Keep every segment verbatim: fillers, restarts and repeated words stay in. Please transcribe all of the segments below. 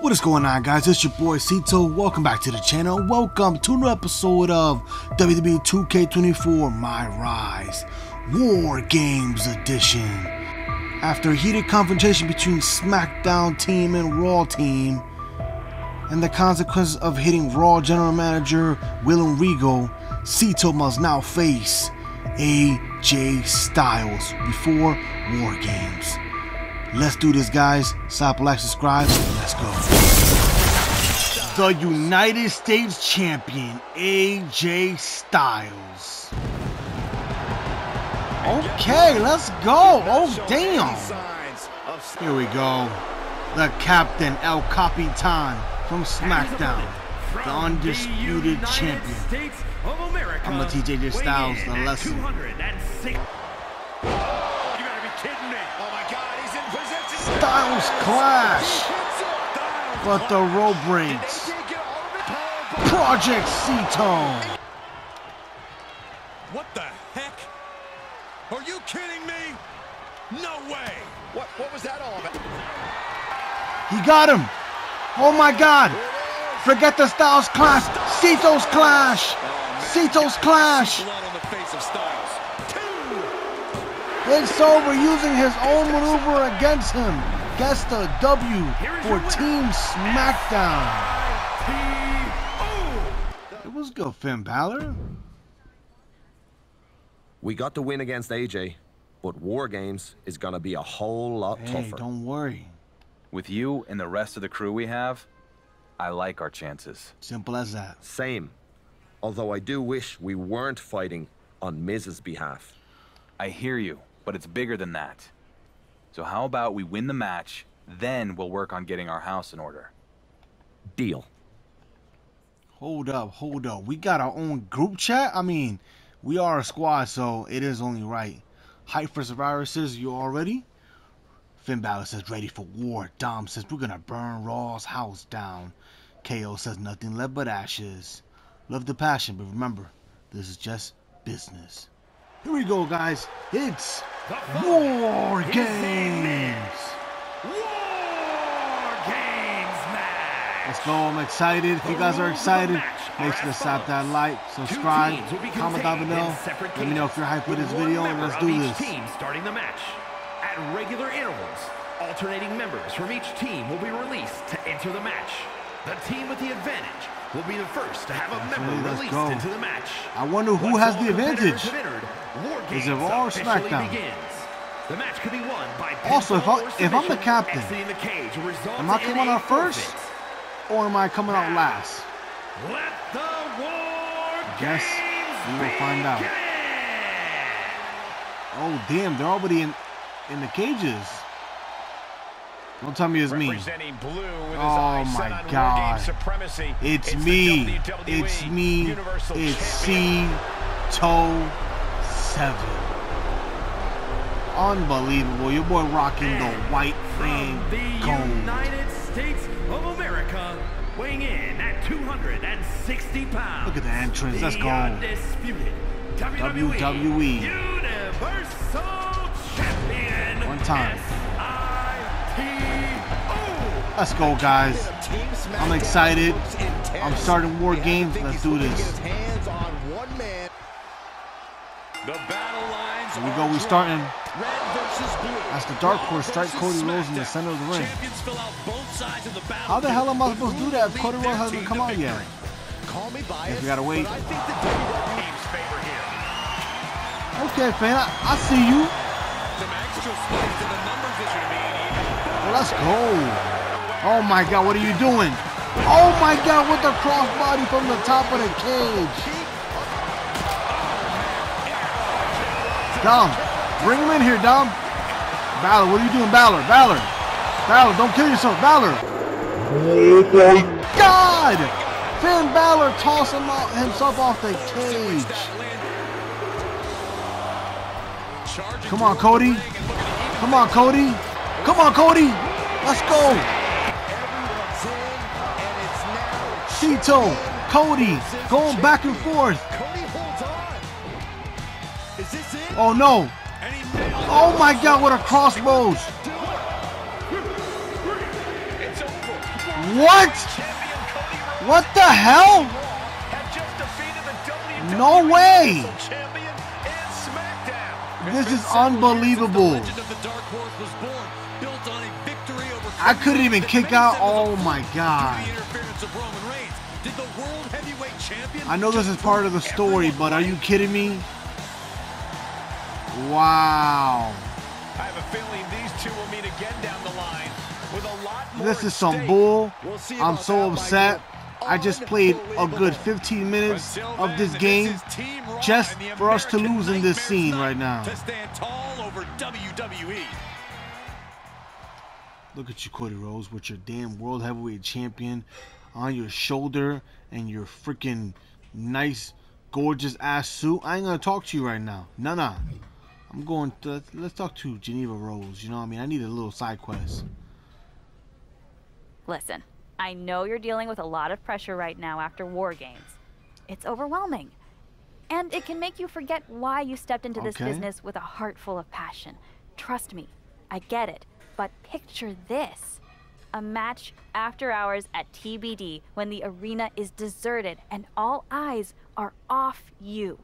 What is going on, guys? It's your boy C-Toe. Welcome back to the channel. Welcome to another episode of W W E two K twenty-four MyRise War Games Edition. After a heated confrontation between SmackDown team and Raw team, and the consequence of hitting Raw General Manager William Regal, C-Toe must now face A J Styles before War Games. Let's do this, guys. Stop, like, subscribe, and let's go. The United States Champion, A J Styles. Okay, let's go. Oh, damn. Here we go. The captain, El Capitan from SmackDown. The undisputed champion. I'm going to teach A J Styles the lesson. Styles Clash, but the rope breaks. Project C-Toe. What the heck? Are you kidding me? No way. What? What was that all about? He got him. Oh my God! Forget the Styles Clash. C-Toe's Clash. C-Toe's Clash. It's over, using his own maneuver against him. Gets the W for Team SmackDown. It was good, Finn Balor. We got the win against A J, but War Games is going to be a whole lot hey, tougher. Hey, don't worry. With you and the rest of the crew we have, I like our chances. Simple as that. Same. Although I do wish we weren't fighting on Miz's behalf. I hear you. But it's bigger than that. So how about we win the match, then we'll work on getting our house in order. Deal. Hold up, hold up. We got our own group chat? I mean, we are a squad, so it is only right. Hype for Survivor Series, you all ready? Finn Balor says, ready for war. Dom says, we're gonna burn Raw's house down. K O says, nothing left but ashes. Love the passion, but remember, this is just business. Here we go, guys. It's War Games. War Games match. Let's go. I'm excited. If you guys are excited, make sure to slap that like, subscribe, comment down below. Let me know if you're hyped for this video, and let's do this. Team starting the match at regular intervals. Alternating members from each team will be released to enter the match. The team with the advantage will be the first to have a That's member right, released go. into the match. I wonder who Once has the advantage. Entered, Is it Raw or SmackDown? The match could be won by also, if, I, if I'm the captain, the cage am I coming out first or am I coming now, out last? Let the war I guess we will find out. Oh, damn, they're already in, in the cages. Don't tell me it's me. Oh my God. It's me. It's me. It's C-Toe seven. Unbelievable. Your boy rocking the white and gold. United States of America, weighing in at two hundred sixty pounds. Look at the entrance. Let's go. W W E Universal Champion. One time. Let's go, guys. I'm excited. I'm starting War Games. Let's do this. Here we go. We're starting. That's the Dark Horse strike Cody Rhodes in the center of the ring. How the hell am I supposed to do that if Cody Rhodes hasn't come out yet? If we gotta wait. Okay, Finn. I, I see you. Let's go. Oh my God, what are you doing? Oh my God, with the crossbody from the top of the cage. Dom, bring him in here, Dom. Balor, what are you doing, Balor? Balor, Balor, don't kill yourself, Balor. Oh my God! Finn Balor tossed him out, himself off the cage. Come on, Cody. Come on, Cody. Come on, Cody. Let's go. C-Toe, Cody, going back and forth. Oh no. Oh my God, what a crossbones. What? What the hell? No way! This is unbelievable. I couldn't even kick out. Oh my god. I know this is part of the story, but are you kidding me? Wow. I have a feeling these two will meet again down the line with a lot more. This is some bull. I'm so upset. I just played a good fifteen minutes of this game just for us to lose in this scene right now. To stand tall over W W E. Look at you, Cody Rhodes, with your damn World Heavyweight Champion on your shoulder and your freaking nice, gorgeous ass suit. I ain't gonna talk to you right now. No, no. I'm going to, let's talk to Geneva Rose. You know what I mean? I need a little side quest. Listen, I know you're dealing with a lot of pressure right now after War Games. It's overwhelming. And it can make you forget why you stepped into this okay. business with a heart full of passion. Trust me, I get it. But picture this. A match after hours at T B D when the arena is deserted and all eyes are off you.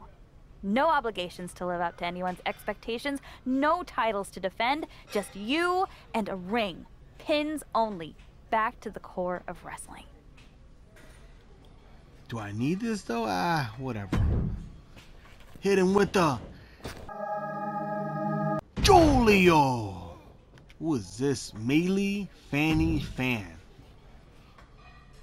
No obligations to live up to anyone's expectations, no titles to defend, just you and a ring. Pins only. Back to the core of wrestling. Do I need this though? Ah, whatever. Hit him with the Jolio! Who is this? Melee Fanny Fan.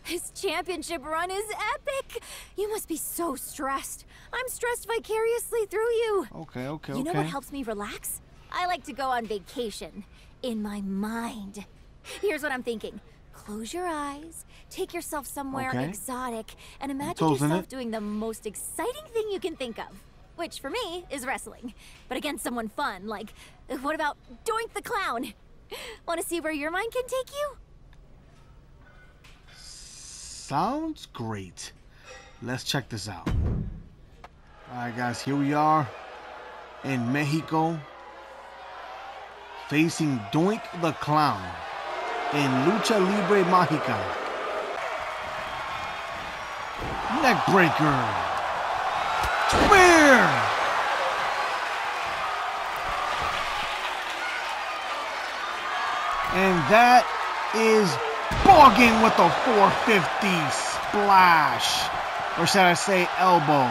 This championship run is epic! You must be so stressed. I'm stressed vicariously through you. Okay, okay, okay. You know what helps me relax? I like to go on vacation. In my mind. Here's what I'm thinking. Close your eyes, take yourself somewhere okay. exotic, and imagine yourself doing the most exciting thing you can think of. Which, for me, is wrestling. But against someone fun, like, what about Doink the Clown? Want to see where your mind can take you? Sounds great. Let's check this out. Alright guys, here we are in Mexico facing Doink the Clown in Lucha Libre Mágica. Neckbreaker. Spear. And that is Bogging with a four fifty splash, or should I say elbow.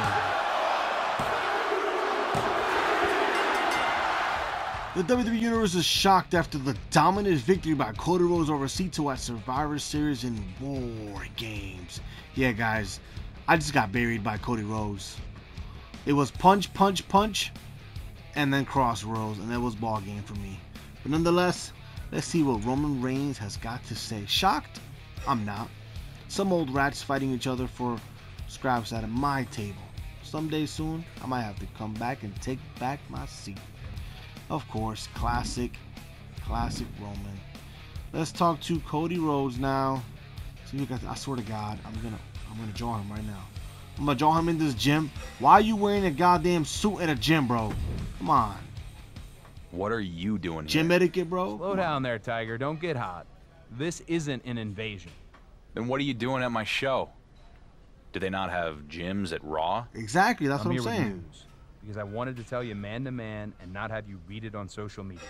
The W W E Universe is shocked after the dominant victory by Cody Rhodes over C two at Survivor Series in War Games. Yeah guys, I just got buried by Cody Rhodes. It was punch, punch, punch, and then crossroads, and that was ball game for me. But nonetheless, let's see what Roman Reigns has got to say. Shocked? I'm not. Some old rats fighting each other for scraps out of my table. Someday soon, I might have to come back and take back my seat. Of course, classic, classic Roman. Let's talk to Cody Rhodes now. So you guys, I swear to God, I'm gonna, I'm gonna draw him right now. I'm gonna draw him in this gym. Why are you wearing a goddamn suit at a gym, bro? Come on. What are you doing here? Gym etiquette, bro? Slow down there, Tiger. Don't get hot. This isn't an invasion. Then what are you doing at my show? Do they not have gyms at Raw? Exactly. That's what I'm saying. Because I wanted to tell you man to man and not have you read it on social media.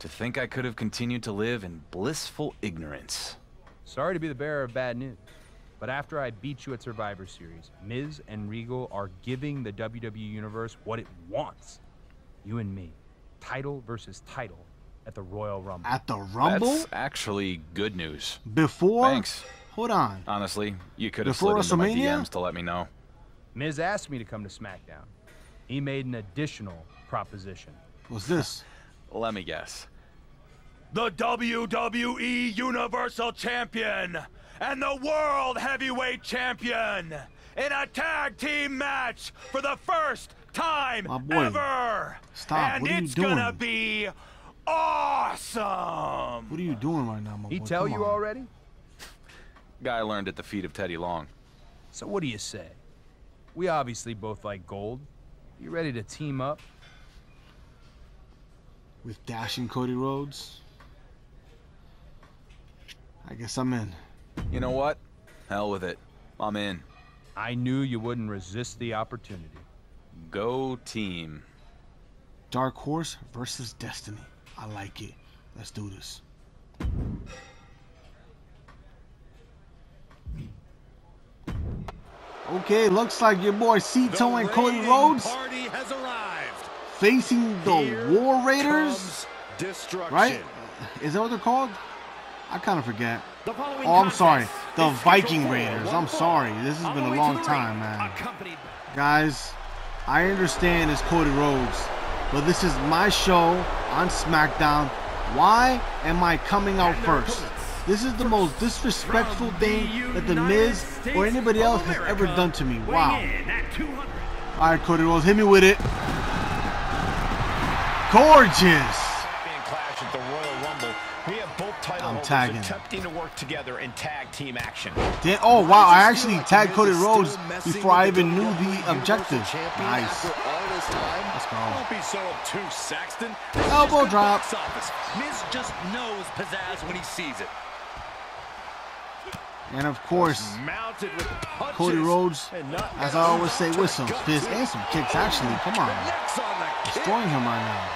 To think I could have continued to live in blissful ignorance. Sorry to be the bearer of bad news, but after I beat you at Survivor Series, Miz and Regal are giving the W W E Universe what it wants. You and me. Title versus title at the Royal Rumble. At the Rumble? That's actually good news. Before? Thanks. Hold on. Honestly, you could have slid into my D Ms to let me know. Miz asked me to come to SmackDown. He made an additional proposition. What's this? Let me guess. The W W E Universal Champion and the World Heavyweight Champion in a tag team match for the first time ever. Stop. And it's gonna be awesome. What are you doing right now, my boy? He tell you already? Guy learned at the feet of Teddy Long. So what do you say? We obviously both like gold. You ready to team up? With dashing Cody Rhodes? I guess I'm in. You know what? Hell with it. I'm in. I knew you wouldn't resist the opportunity. Go team. Dark Horse versus Destiny. I like it. Let's do this. Okay, looks like your boy C-Toe and Cody Rhodes has arrived. Facing the Here War Raiders. Right? Is that what they're called? I kind of forget. Oh, I'm sorry. The Viking Raiders. I'm sorry. This has been a long time, man. Guys, I understand it's Cody Rhodes, but this is my show on SmackDown. Why am I coming out first? This is the most disrespectful thing that The Miz or anybody else has ever done to me. Wow. All right, Cody Rhodes, hit me with it. Gorgeous. I'm tagging. Attempting to work together in tag team action. Then, oh wow, I actually tagged Cody Rhodes before I even knew the objective. Nice. Let's go. Don't be so obtuse, Saxton. Elbow drop. Miz just knows pizzazz when he sees it. And of course, Cody Rhodes, as I always say, with some fists and some kicks. Actually, come on, destroying him right now.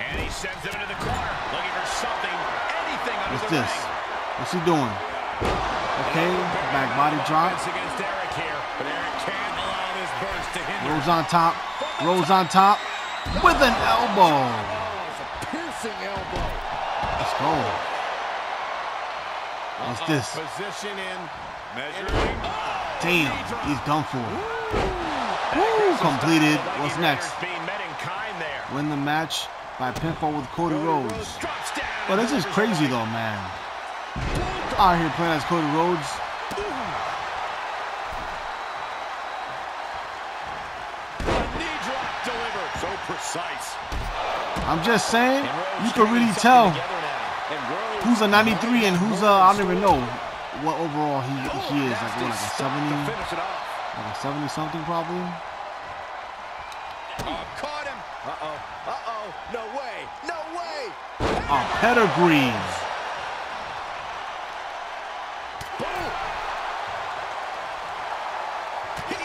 And he sends him into the corner, looking for something, anything under What's the this? Ring. What's he doing? Okay, back body drop. Rose on top. Rose on top. With an elbow. Let's go. What's this? Damn, he's done for. Woo, completed. What's next? Win the match by pinfall with Cody Rhodes. But this is crazy though, man. Out here playing as Cody Rhodes. I'm just saying, you can really tell who's a ninety-three and who's a, I don't even know what overall he, he is. Like, what, like a seventy? Like a seventy something probably? Uh-oh, uh-oh, no way, no way! A pedigree!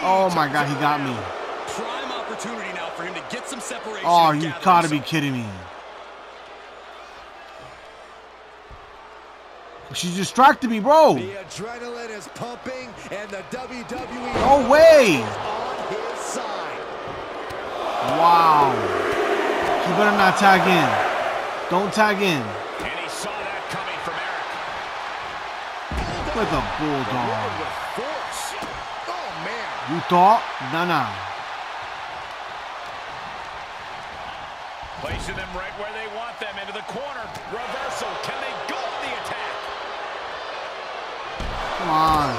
Oh my god, he got me. Prime opportunity now for him to get some separation. Oh, you gotta be kidding me. She distracted me, bro. The adrenaline is pumping and the W W E. No way! Wow. He better not tag in. Don't tag in. And he saw that coming from Eric. With a bulldog. Oh, man. You thought? Nah, nah. Placing them right where they want them, into the corner. Reversal. Can they go on the attack? Come on.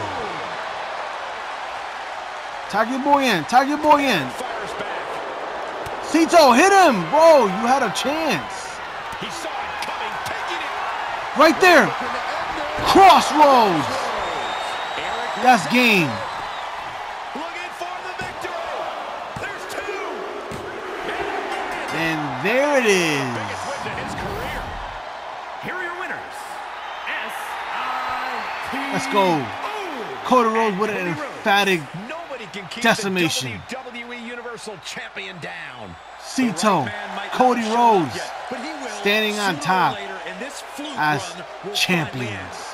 Tag your boy in. Tag your boy in. C-Toe, hit him, bro. You had a chance. He saw it coming, taking it. Right there. Crossroads. That's game. Looking for the victory. There's two. And there it is. Biggest win to his career. Here are your winners. S I T O. Let's go. Cody Rhodes with an emphatic decimation. Champion down. C-Toe, Cody Rhodes standing on top as champions.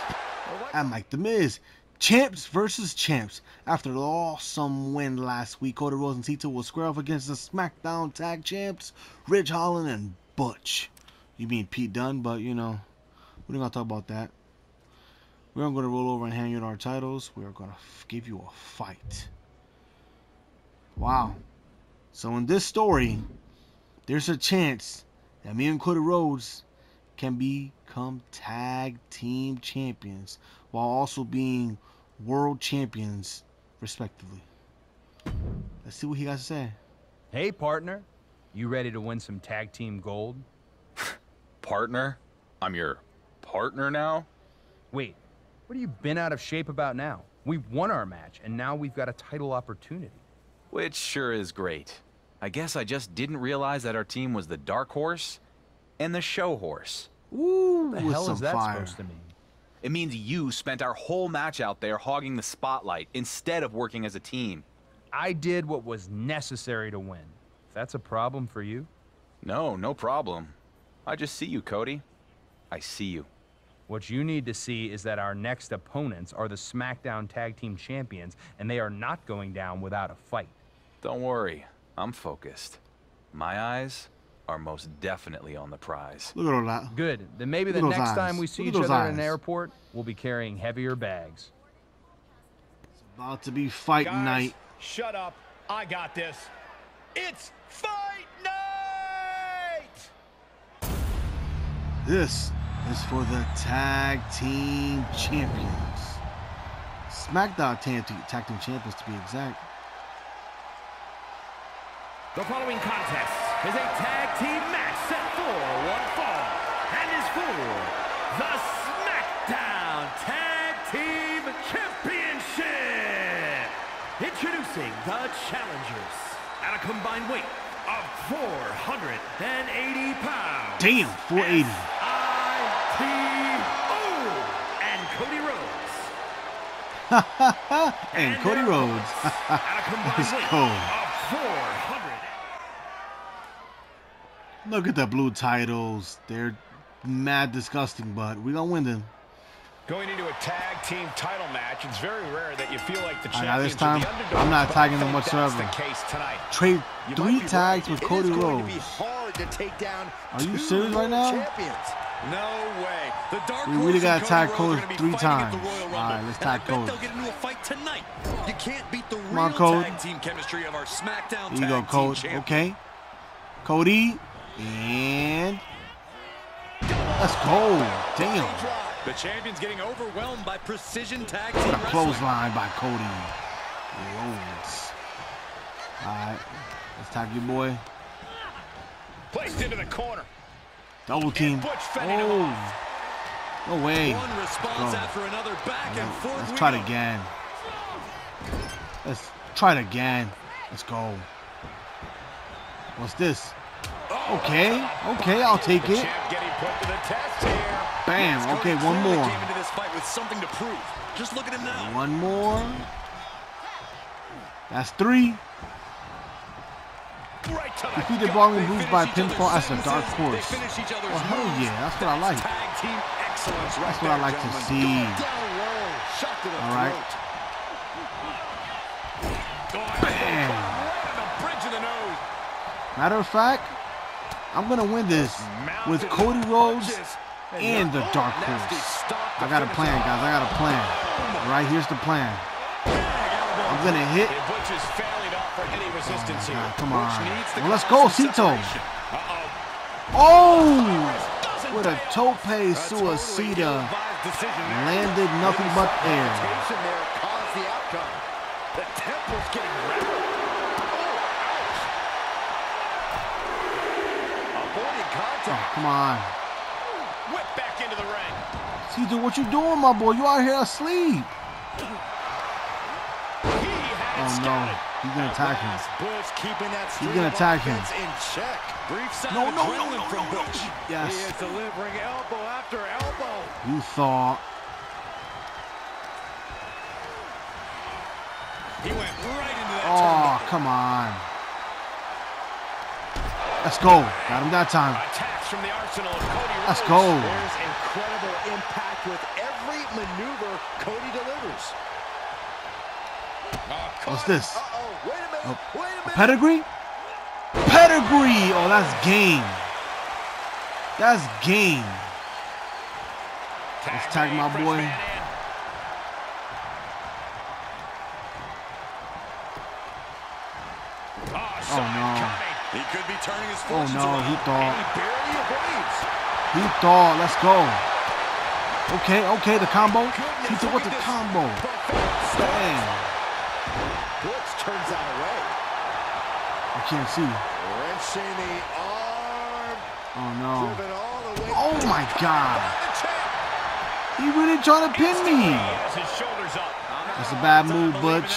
I'm like The Miz. Champs versus champs. After the awesome win last week, Cody Rhodes and C-Toe will square off against the SmackDown Tag Champs, Ridge Holland and Butch. You mean Pete Dunne, but you know, we're not going to talk about that. We're not going to roll over and hand you our titles. We're going to give you a fight. Wow. So in this story, there's a chance that me and Cody Rhodes can become tag team champions while also being world champions, respectively. Let's see what he got to say. Hey, partner. You ready to win some tag team gold? Partner? I'm your partner now? Wait, what have you been out of shape about now? We've won our match, and now we've got a title opportunity. Which sure is great. I guess I just didn't realize that our team was the Dark Horse and the Show Horse. Ooh, what the hell is that supposed to mean? It means you spent our whole match out there hogging the spotlight instead of working as a team. I did what was necessary to win. If that's a problem for you? No, no problem. I just see you, Cody. I see you. What you need to see is that our next opponents are the SmackDown Tag Team Champions, and they are not going down without a fight. Don't worry, I'm focused. My eyes are most definitely on the prize. Look at all that. Good. Then maybe the next time we see each other in an airport, we'll be carrying heavier bags. It's about to be fight night. Shut up. I got this. It's fight night! This is for the Tag Team Champions. SmackDown Tag Team, Tag Team Champions, to be exact. The following contest is a tag team match set for one fall and is for the SmackDown Tag Team Championship. Introducing the challengers at a combined weight of four hundred eighty pounds. Damn, four eighty. S I T O and Cody Rhodes. Ha ha ha. And Cody Rhodes. At a combined weight of four hundred. Look at the blue titles. They're mad disgusting, but we don't win them. Going into a tag team title match, it's very rare that you feel like the champions. This time, the underdogs, I'm not tagging them whatsoever. The Trade you three tags right. with Cody Rhodes. Are you serious right now? Champions. No way. The Dark we really got to tag Cody three times. All right, let's tag Cody. They'll get into a fight tonight. You can't beat the real tag team chemistry of our SmackDown Here you go, Cody. Okay. Cody. And let's go. Damn. The champion's getting overwhelmed by precision tag team. What a clothesline by Cody Rhodes. Alright. Let's tag your boy. Placed into the corner. Double team. Oh. No way. One response after another back and forth. Let's try it again. Let's try it again. Let's go. What's this? Okay, okay, I'll take it. Bam, okay, one more. One more. That's three. Defeated Balor moves by pinfall as a Dark Horse. Well, hell yeah, that's what I like. That's what I like to see. All right. Bam. Matter of fact, I'm going to win this with Cody Rhodes and the Dark Horse. I got a plan, guys. I got a plan. All right, here's the plan. I'm going to hit. Oh, come on. Well, let's go, C-Toe. Oh! With a Tope Suicida. Landed nothing but air. The temple's getting ready. Oh, come on. Whip back into the ring. C-Toe, what you doing, my boy? You out here asleep. Oh, no. He's going to attack him. He's going to attack him. No, no, no, no, no, no. Yes. You thought. He went right into that. Oh, come on. Let's go. Got him that time. From the arsenal of Cody Rhodes. Let's go. There's incredible impact with every maneuver Cody delivers. Uh, What's this? Uh -oh. Wait a minute. Oh. Wait a minute. Pedigree? Pedigree! Oh, that's game. That's game. Let's tag my boy. Oh, no. He could be turning his oh no, he thought. He, he thought. Let's go. Okay, okay, the combo. He thought with the combo. Dang. Butch turns out away. I can't see. Wrenching the arm. Oh no. Oh my God. He really trying to pin me. That's a bad move, Butch.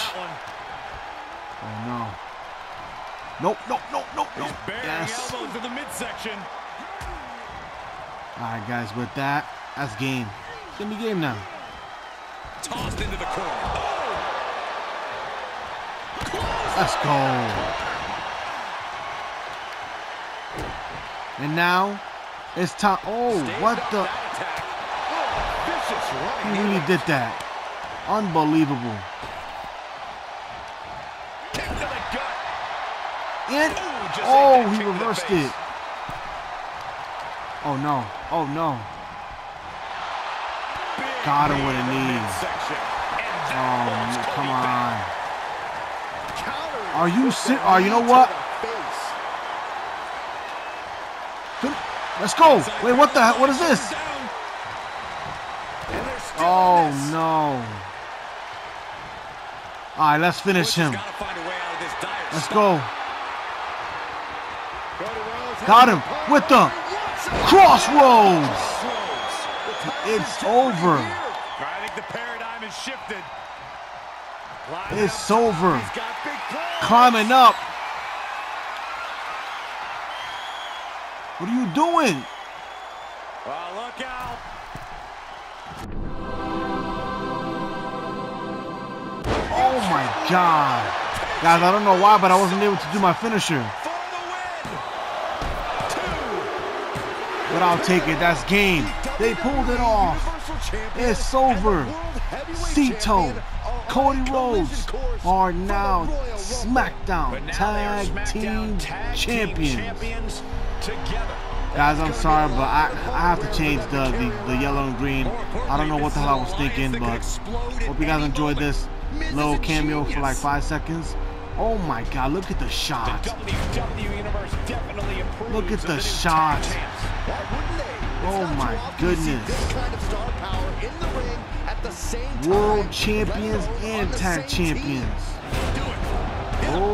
Oh no. Nope, nope, nope, nope, nope. Yes. Elbows in the midsection. All right, guys, with that, that's game. It's in the game now. Tossed into the corner. Oh. Let's go. And now it's time. Oh, what the? He really did that. Unbelievable. And oh, he reversed it. Oh no. Oh no. Got him with a knee. Oh, come on. Are you sick? Oh, you know what? Let's go. Wait, what the hell? What is this? Oh, no. All right, let's finish him. Let's go. Got him with the crossroads. It's over. I think the paradigm has shifted. It's over. Climbing up. What are you doing? Well, look out. Oh my God. Guys, I don't know why, but I wasn't able to do my finisher. But I'll take it. That's game. They pulled it off. It's over. C-Toe, Cody Rhodes are now SmackDown Tag Team Champions. Guys, I'm sorry, but I, I have to change the, the, the yellow and green. I don't know what the hell I was thinking, but hope you guys enjoyed this little cameo for like five seconds. Oh my God, look at the shot. Look at the shot. Oh my goodness. World champions and tag champions. Oh.